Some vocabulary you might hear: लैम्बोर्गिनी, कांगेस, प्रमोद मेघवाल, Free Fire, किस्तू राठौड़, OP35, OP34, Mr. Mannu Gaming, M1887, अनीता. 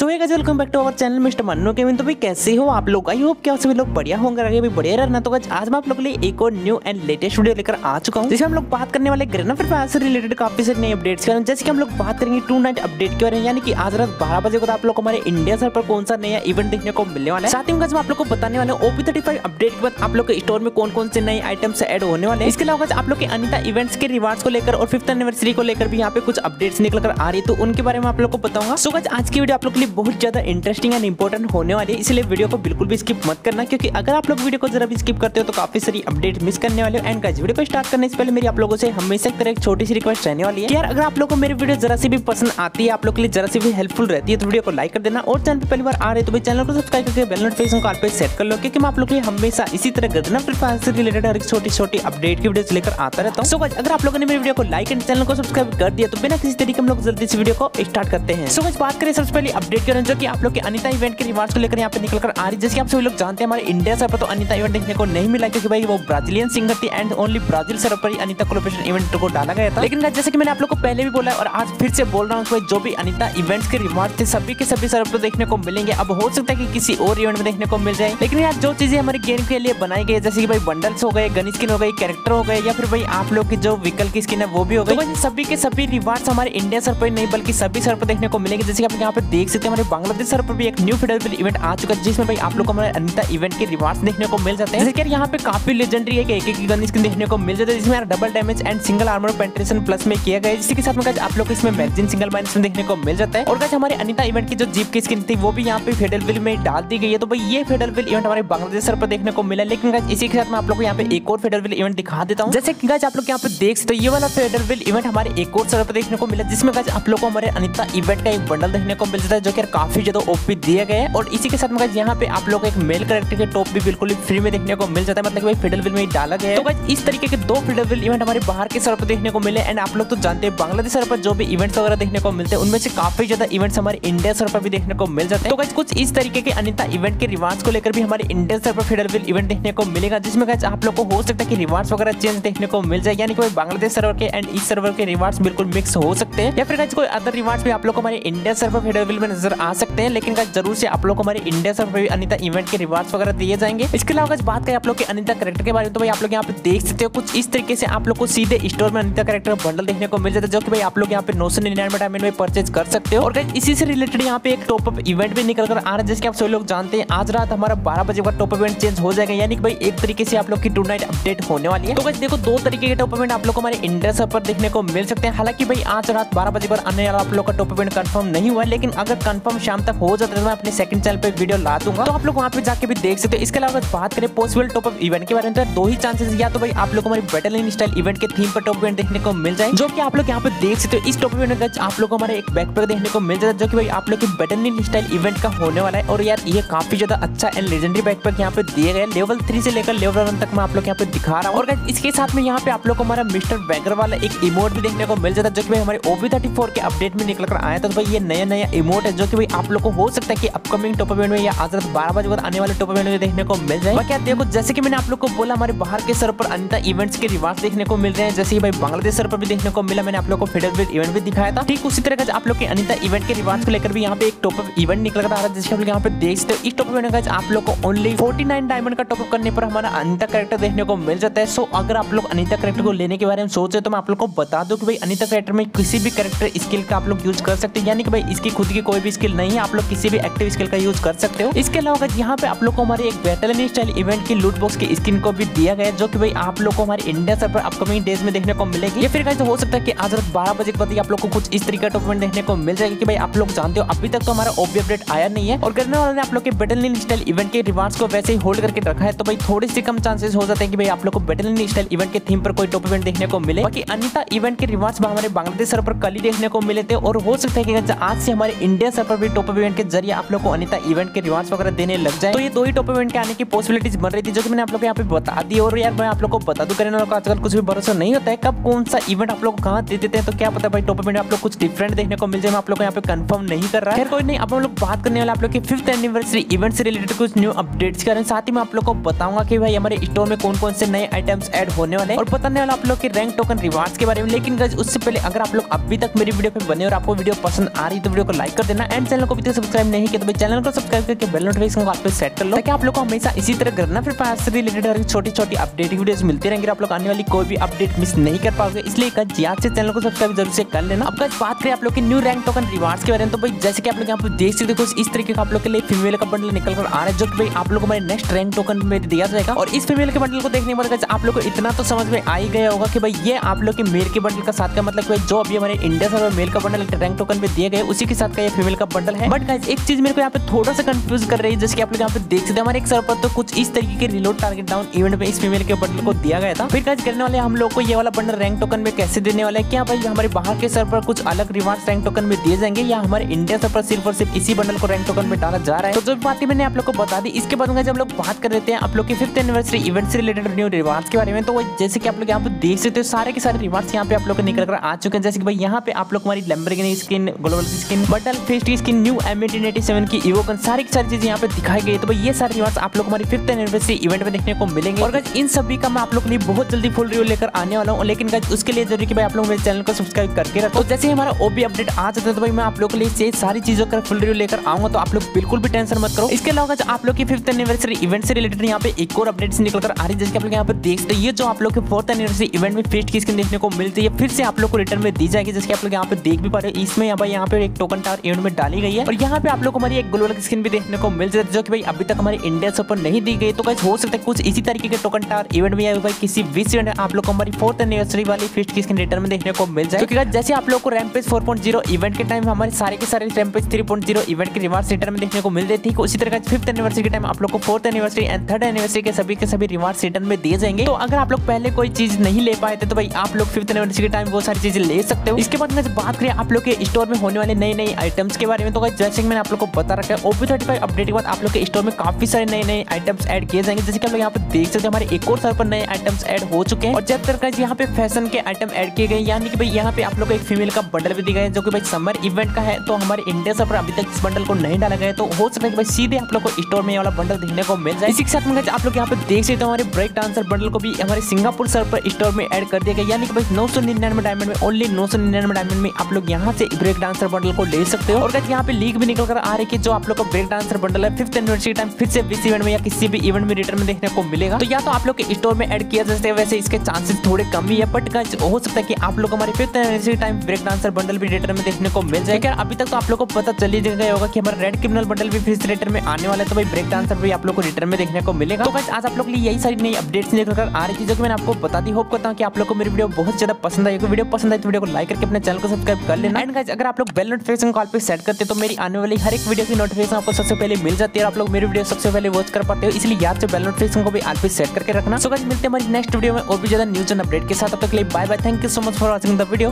So guys welcome back to our channel mister Mannu gaming. तो भाई कैसे हो आप लोग, आई होप कि आप सभी लोग बढ़िया होंगे, आगे भी बढ़िया रहना। तो गाइस आज मैं आप लोगों के लिए एक और न्यू एंड लेटेस्ट वीडियो लेकर आ चुका हूं, जिसमें हम लोग बात करने वाले ग्रेना फ्री फायर से रिलेटेड काफी सारे नए अपडेट्स के बारे में। जैसे कि हम लोग बात करेंगे टू नाइट अपडेट के बारे में, यानी कि आज रात 12 बजे को आप लोग हमारे इंडिया सर पर कौन सा नया इवेंट देखने को मिलने वाला है। साथ ही मैं आप लोग को बताने वाले OP35 अपडेट के बाद आप लोग के स्टोर में कौन कौन से नए आइटम्स ऐड होने वाले हैं। इसके अलावा आप लोग के अनीता इवेंट्स के रिवार्ड्स को लेकर और 5th एनिवर्सरी को लेकर भी यहाँ पे कुछ अपडेट्स निकल कर आ रही है, तो उनके बारे में आप लोग को बताऊंगा। सो गाइस आज की वीडियो आप लोग बहुत ज्यादा इंटरेस्टिंग एंड इंपॉर्टेंट होने वाली है, इसलिए वीडियो को बिल्कुल भी स्किप मत करना, क्योंकि अगर आप लोग वीडियो को जरा भी स्किप करते हो तो काफी सारी अपडेट मिस करने वाले हो। एंड गाइस वीडियो को स्टार्ट करने से पहले मेरी आप लोगों से हमेशा की तरह एक छोटी सी रिक्वेस्ट रहने वाली है कि यार अगर आप लोगों को मेरी वीडियो जरा सी भी पसंद आती है, आप लोग के लिए जरा सी भी हेल्पफुल रहती है, तो वीडियो को लाइक कर देना। और चैनल पर पहली बार आ रहे तो भाई चैनल को सब्सक्राइब करके बेल नोटिफिकेशन को ऑल पे सेट कर लो, क्योंकि मैं आप लोग के लिए हमेशा इसी तरह ग्रेना फ्री फायर से रिलेटेड हर एक छोटी छोटी अपडेट की वीडियो लेकर आता रहता हूँ। सो गाइस अगर आप लोगों ने मेरी वीडियो को लाइक एंड चैनल को सब्सक्राइब कर दिया तो बिना किसी तरीके हम लोग जल्दी से वीडियो को स्टार्ट करते हैं। सो गाइस बात करें सबसे पहले अपडेट के जो कि आप लोग के अनीता इवेंट के रिवार्ड्स को लेकर यहाँ पे निकल कर आ रही है। जैसे कि आप सभी लोग जानते हैं हमारे इंडिया सर्वर पर तो अनीता इवेंट देखने को नहीं मिला, क्योंकि भाई वो ब्राजीलियन सिंगर थी एंड ओनली ब्राजील सर्वर पर ही अनीता कोलैबोरेशन इवेंट को डाला गया था। लेकिन जैसे कि मैंने आप लोग को पहले भी बोला और आज फिर से बोल रहा हूँ कि जो भी अनीता इवेंट्स के रिवार्ड थे सभी के सभी सर्वर पर देखने को मिलेंगे। अब हो सकता है कि किसी और इवेंट में देखने को मिल जाए, लेकिन यार जो चीजें हमारे गेम के लिए बनाई गई जैसे कि भाई बंडल्स हो गए, गन स्किन हो गई, कैरेक्टर हो गए, या फिर भाई आप लोग की जो व्हीकल की स्किन है वो भी हो गई, सभी के सभी रिवार्ड्स हमारे इंडिया सर्वर पर नहीं बल्कि सभी सर्वर पर देखने को मिलेंगे। जैसे कि आप यहाँ पर देख सकते हैं हमारे बांग्लादेश सर्वर पर भी एक न्यू फेडरल इवेंट आ चुका है, जिसमें भाई आप लोग को हमारे अनीता इवेंट के रिवार्ड्स देखने को मिल जाते हैं। जैसे कि यहाँ पे काफी लेजेंडरी है कि एक एक गन स्किन देखने को मिल जाता है, जिसमें double damage and single armour penetration plus में किया गया है, जिसके साथ में आप लोग को इसमें मैगजीन सिंगल मैगजीन देखने को मिल जाता है। और गाइस हमारे अनीता इवेंट की जो जीप की स्किन थी वो भी यहाँ पे फेडरल में डाल दी गई है। तो भाई ये फेडरल इवेंट हमारे बांग्लादेश सर्वर पर देखने को मिला, लेकिन गाइस इसी के साथ में आप लोग को यहाँ पे एक और फेडरल इवेंट दिखा देता हूँ। जैसे कि गाइस आप लोग यहाँ पे देख सकते हो ये वाला फेडरल इवेंट हमारे एक और सर्वर पर देखने को मिला, जिसमें गाइस आप लोग को हमारे अनीता इवेंट का एक बंडल देखने को मिल जाता है, जो कि काफी ज्यादा ओपी दिया गया है। और इसी के साथ में गाइस यहाँ पे आप लोग एक मेल कैरेक्टर के टॉप भी बिल्कुल फ्री में देखने को मिल जाता है, मतलब भाई फेडरल में ही डाला गया है। तो गाइस इस तरीके के दो फेडरल इवेंट हमारे बाहर के सर्वर पर देखने को मिले। एंड आप लोग तो जानते हैं बांग्लादेश सर्वर पर जो भी इवेंट्स वगैरह देखने को मिलते हैं उनमें से काफी ज्यादा इवेंट्स हमारे इंडिया सर्वर पर भी देखने को मिल जाते हैं। तो गाइस कुछ इस तरीके के अनीता इवेंट के रिवार्ड्स को लेकर भी हमारे इंडिया सर्वर पर फेडरल इवेंट देखने को मिलेगा, जिसमें गाइस आप लोग को हो सकता है कि रिवार्ड्स वगैरह चेंज देखने को मिल जाए, यानी कि बांग्लादेश सर्वर के एंड इस सर्वर के रिवार्ड्स बिल्कुल मिक्स हो सकते हैं, या फिर गाइस कोई अदर रिवार्ड्स भी आप लोग हमारे इंडिया सर्वर फेडरल में नजर आ सकते हैं। लेकिन गाइस जरूर से आप लोग हमारे इंडिया सर्वर पर भी अनीता इवेंट के रिवार्ड्स वगैरह दिए जाएंगे। इसके अलावा गाइस बात करें आप लोग के अनीता कैरेक्टर के बारे में, तो भाई आप लोग यहाँ पे देख सकते हो कुछ इस तरीके से आप लोग को सीधे स्टोर में अनीता कैरेक्टर बंडल देखने को मिल जाता है, जो कि भाई आप लोग यहाँ पे 999 डायमंड में परचेज कर सकते हो। और गाइस इसी से रिलेटेड यहाँ पे एक टॉप अप इवेंट भी निकल कर आ रहा है। जैसे कि आप सभी लोग जानते हैं आज रात हमारा 12 बजे का टॉप इवेंट चेंज हो जाएगा, यानी कि भाई एक तरीके से आप लोग की टू नाइट अपडेट होने वाली है। तो गाइस देखो दो तरीके के टॉप इवेंट आप लोग हमारे इंडिया सर्वर पर देखने को मिल सकते हैं। हालांकि भाई आज रात 12 बजे पर आने वाला आप लोग का टॉप इवेंट कंफर्म नहीं हुआ, लेकिन अगर कंफर्म शाम तक हो जाता है तो मैं अपने सेकंड चैनल पे वीडियो ला दूंगा, तो आप लोग वहाँ पे जाके भी देख सकते हो। इसके अलावा बात करें पॉसिबल टॉप अप इवेंट के बारे में, तो दो ही चांसेस, या तो भाई आप लोग हमारी बैटल इन स्टाइल इवेंट के थीम पर टॉप इवेंट देखने को मिल जाए, जो कि आप लोग यहाँ पे देख सकते हो। इस टॉप इवेंट में आप लोग हमारे एक बैकपैक देखने को मिल जाता है, जो कि भाई आप लोग की बैटल इन स्टाइल इवेंट का होने वाला है। और यार ये काफी ज्यादा अच्छा एंड लेजेंडरी बैकपैक यहाँ पे दिए गए, लेवल 3 से लेकर लेवल 1 तक मैं आप लोग यहाँ पे दिखा रहा हूँ। और इसके साथ में यहाँ पे आप लोग को हमारा मिस्टर बैगर वाला एक इमोट भी देखने को मिल जाता है, जो कि हमारे OP34 के अपडेट में निकल कर आया था। तो भाई ये नया नया इमोट है, जो कि भाई आप लोग को हो सकता है कि अपकमिंग टॉप इवेंट में या आज रात 12 बजे बाद आने वाले टॉप इवेंट में देखने को मिल जाए। बाकी देखो जैसे कि मैंने आप लोग को बोला हमारे बाहर के सर्वर पर अनीता इवेंट्स के रिवार्ड्स देखने को मिल रहे हैं, जैसे कि भाई बांग्लादेश सर्वर पर भी देखने को मिला, मैंने आप लोग को फेडरल इवेंट भी दिखाया था। ठीक उसी तरह आप लोग के अनीता इवेंट के रिवार्ड्स को लेकर भी यहाँ पे एक टॉप अप इवेंट निकल कर आ रहा है, जिसके आप लोग यहाँ पे देख सकते हो। इस टॉप इवेंट में आप लोग को ओनली 49 डायमंड का टॉप अप करने पर हमारा अनीता कैरेक्टर देखने को मिल जाता है। सो अगर आप लोग अनीता कैरेक्टर को लेने के बारे में सोच रहे हो तो मैं आप लोग को बता दूं कि भाई अनीता कैरेक्टर में किसी भी कैरेक्टर स्किल का आप लोग यूज कर सकते हैं, यानी कि भाई इसकी खुद की कोई भी स्किल नहीं है, आप लोग किसी भी एक्टिव स्किल का यूज कर सकते हो। इसके अलावा यहाँ पे आप लोग को हमारे एक बैटल इन स्टाइल इवेंट की लूट बॉक्स की स्किन को भी दिया गया है, जो कि भाई आप लोग को हमारे इंडिया सर्वर पर अपकमिंग डेज में देखने को मिलेगी। या फिर गाइस हो सकता है कि आज रात 12 बजे के बाद आप लोग को कुछ इस तरीके का टॉप इवेंट देखने को मिल जाएगा, कि भाई आप लोग जानते हो अभी तक तो हमारा ओपी अपडेट आया नहीं है और करने वाले ने आप लोग के बैटल इन स्टाइल इवेंट के रिवार्ड्स को वैसे ही होल्ड करके रखा है। तो भाई थोड़े से कम चांसेस हो जाते हैं कि भाई आप लोग को बैटल इन स्टाइल इवेंट के थीम पर कोई टॉप इवेंट देखने को मिले। बाकी अनीता इवेंट के रिवार्ड्स हमारे बांग्लादेश सर्वर पर कल ही देखने को मिले थे, और हो सकता है कि आज से हमारे इंडिया सर्वर भी टॉप इवेंट के जरिए आप लोग को अनीता इवेंट के रिवार्ड्स वगैरह देने लग जाए। तो ये दो ही टॉप इवेंट के आने की पॉसिबिलिटीज बन रही थी, जो कि मैंने आप लोग को यहाँ पे बता दी। और यार मैं आप लोग को बता दूं करने वालों आजकल कुछ भी भरोसा नहीं होता है, कब कौन सा इवेंट आप लोग कहाँ दे देते हैं, तो क्या पता भाई टॉप इवेंट आप लोग कुछ डिफरेंट देखने को मिल जाए। मैं आप लोग को यहाँ पे कंफर्म नहीं कर रहा है। कोई नहीं, अब हम लोग बात करने वाले आप लोग के 5th एनिवर्सरी इवेंट से रिलेटेड कुछ न्यू अपडेट्स के बारे में। साथ ही मैं आप लोग को बताऊंगा कि भाई हमारे स्टोर में कौन कौन से नए आइटम्स ऐड होने वाले और बताने वाला आप लोग के रैंक टोकन रिवार्ड्स के बारे में। लेकिन गाइस उससे पहले अगर आप लोग अभी तक मेरी वीडियो पे बने और आपको वीडियो पसंद आ रही तो वीडियो को लाइक कर देना। एंड चैनल को अभी तक सब्सक्राइब नहीं किया तो भाई चैनल को सब्सक्राइब करके बेल नोटिफिकेशन को आप पे सेट कर लो ताकि आप लोग को हमेशा इसी तरह करना फिर फायर से रिलेटेड हर छोटी छोटी अपडेट वीडियोस मिलती रहेंगे। आप लोग आने वाली कोई भी अपडेट मिस नहीं कर पाओगे, इसलिए आज से चैनल को सब्सक्राइब जरूर से कर लेना। अब गाइस बात करें आप लोग के न्यू रैंक टोकन रिवार्ड्स के बारे में, तो भाई जैसे कि आप लोग यहाँ पर देख सकते हो कुछ इस तरीके का आप लोग के लिए फीमेल का बंडल निकल कर आ रहा है जो कि भाई आप लोग को हमारे नेक्स्ट रैंक टोकन में दिया जाएगा। और इस फीमेल के बंडल को देखने के बाद आप लोग को इतना तो समझ में आ ही गया होगा कि भाई ये आप लोग के मेल के बंडल का साथ का मतलब जो अभी हमारे इंडिया में मेल का बंडल रैंक टोकन में दिए गए उसी के साथ का ये फीमेल का बंडल है। बट गाइस एक चीज मेरे को यहाँ पे थोड़ा सा कंफ्यूज कर रही है, जैसे कि आप लोग यहाँ पे देख सकते हैं हमारे एक सर्वर तो कुछ इस तरीके के रिलोड टारगेट डाउन इवेंट में इस फीमेल के बंडल को दिया गया था। फिर गाइस करने वाले हम लोग को ये वाला बंडल रैंक टोकन में कैसे देने वाला है, क्या भाई हमारे बाहर के सर्वर कुछ अलग रिवार्ड रैंक टोकन में दिए जाएंगे या हमारे इंडिया सर्वर सिर्फ और सिर्फ इसी बंडल को रैंक टोकन में डाला जा रहा है। तो जो बातें मैंने आप लोग को बता दी। इसके बाद हम लोग बात कर लेते हैं आप लोग के 5th एनिवर्सरी इवेंट से रिलेटेड न्यू रिवार्ड के बारे में। तो जैसे कि आप लोग यहाँ पे देख सकते हो सारे के सारे रिवार्ड यहाँ पे आप लोग को निकल कर आ चुके हैं। जैसे कि भाई यहाँ पे आप लोग हमारी लैम्बोर्गिनी skin, global skin, battle fest की स्किन, न्यू M1887 की इवो गन, सारी की सारी चीजें यहाँ पे दिखाई गई। तो भाई ये सारे रिवार्ड्स आप लोग हमारी 5th एनिवर्सरी इवेंट में देखने को मिलेंगे। और इन सभी का मैं आप लोग के लिए बहुत जल्दी फुल रिव्यू लेकर आने वाला हूँ, लेकिन उसके लिए जरूरी कि भाई आप लोग मेरे चैनल को सब्सक्राइब करके रखो। जैसे ही हमारा ओबी अपडेट आ जाता है तो भाई मैं आप लोग के लिए सारी चीजों का फुल रिव्यू लेकर आऊंगा, तो आप लोग बिल्कुल भी टेंशन मत करो। इसके अलावा आप लोग की 5th एनिवर्सरी इवेंट से रिलेटेड यहाँ पे एक और अपडेट निकल कर आ रही है। जैसे आप लोग यहाँ पे देखते हैं ये जो आप लोग के 4th एनिवर्सरी इवेंट में फेस्ट की स्किन देखने को मिलती है फिर से आप लोग को रिटर्न में दी जाएगी। जैसे आप लोग यहाँ पे देख भी पा रहे हो इसमें यहाँ पे एक टोकन टावर इवेंट में डाली गई है और यहाँ पे आप लोग हमारी एक ग्लोबल स्किन भी देखने को मिल जाती है जो कि भाई अभी तक हमारे इंडिया सर्वर नहीं दी गई। तो गाइस हो सकता है कुछ इसी तरीके के टोकन टावर इवेंट में या भाई किसी विश इवेंट आप लोग को हमारी 4th एनिवर्सरी वाली फेस्ट की स्किन रिटर्न में देखने को मिल जाए। तो जैसे आप लोग को रैम्पेज 4.0 इवेंट के टाइम हमारे सारे के सारे रैम्पेज 3.0 इवेंट के रिवार्ड रिटर्न में देखने को मिल रही थी, उसी तरह 5th एनिवर्सरी के टाइम आप लोग को 4th anniversary and 3rd anniversary के सभी रिवार्ड रिटर्न में दिए जाएंगे। तो अगर आप लोग पहले कोई चीज नहीं ले पाए थे तो भाई आप लोग 5th एनिवर्सरी के टाइम वो सारी चीजें ले सकते हो। इसके बाद में बात करें आप लोग के स्टोर में होने वाले नई नई आइटम्स के बारे में, तो जैसे कि मैंने आप लोग को बता रखा है OP35 अपडेट के बाद आप लोग के स्टोर में काफी सारे नए नए आइटम्स ऐड किए जाएंगे। जैसे कि आप लोग यहाँ पे देख सकते हैं हमारे एक और सर्वर पर नए आइटम्स ऐड हो चुके हैं और ज्यादातर यहाँ पे फैशन के आइटम ऐड किए गए, यानी कि भाई यहाँ पे आप लोग एक फीमेल का बंडल भी दिखाया जो कि भाई समर इवेंट का है। तो हमारे इंडिया सर्वर अभी तक इस बंडल को नहीं डाला गया, तो हो सकता है कि भाई सीधे आप लोग को स्टोर में वाला बंडल देखने को मिल जाए। इसी के साथ में आप लोग यहाँ पे देख सकते हो हमारे ब्रेक डांसर बंडल को भी हमारे सिंगापुर सर्वर पर स्टोर में ऐड कर दिया गया, यानी कि भाई 999 डायमंड में ओनली 999 डायमंड में आप लोग यहाँ से ब्रेक डांसर बंडल को ले सकते हो। और यहाँ पे लीक भी निकल कर आ रही है कि जो आप लोग का ब्रेक डांसर बंडल है 5th एनिवर्सरी टाइम फिर से विश इवेंट में या किसी भी इवेंट में रिटर्न में देखने को मिलेगा। तो या तो आप लोग के स्टोर में ऐड किया जा सकता है, वैसे इसके चांसेस थोड़े कम ही है, बट हो सकता है कि आप लोग हमारे 5th anniversary time break dancer bundle भी रिटर्न में देखने को मिल जाएगा। अभी तक तो आप लोग को पता चल ही गया होगा कि हमारा रेड क्रिमिनल बंडल भी फिर से रिटर्न में आने वाला है, तो भाई ब्रेक डांसर भी आप लोग को रिटर्न में देखने को मिलेगा। तो आज आप लोग के लिए यही सारी नई अपडेट्स निकल कर आ रही थी जो कि मैंने आपको बता दी। होप करता हूँ कि आप लोग को मेरी वीडियो बहुत ज्यादा पसंद आई। वीडियो पसंद आई तो वीडियो को लाइक करके अपने चैनल को सब्सक्राइब कर लेना। एंड गाइस अगर आप लोग बेल नोटिफिकेशन कॉल पे सेट करते तो मेरी आने वाली हर एक वीडियो की नोटिफिकेशन आपको सबसे पहले मिल जाती है और आप लोग मेरी वीडियो सबसे पहले वॉच कर पाते हो, इसलिए याद से बेल नोटिफिकेशन को भी आज पे सेट करके रखना। सो गाइस मिलते हैं हमारी नेक्स्ट वीडियो में और भी ज्यादा न्यूज एंड अपडेट के साथ। तब तक के लिए bye bye, thank you so much for watching the video.